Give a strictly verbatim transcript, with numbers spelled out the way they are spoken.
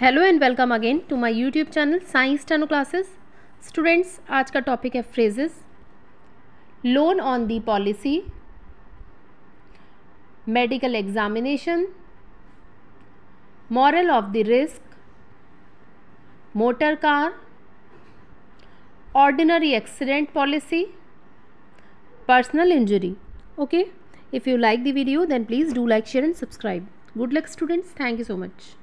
Hello and welcome again to my YouTube channel Sai steno classes. Students, आज का topic है phrases, loan on the policy, medical examination, moral of the risk, motor car, ordinary accident policy, personal injury. Okay, if you like the video then please do like, share and subscribe. Good luck students, thank you so much.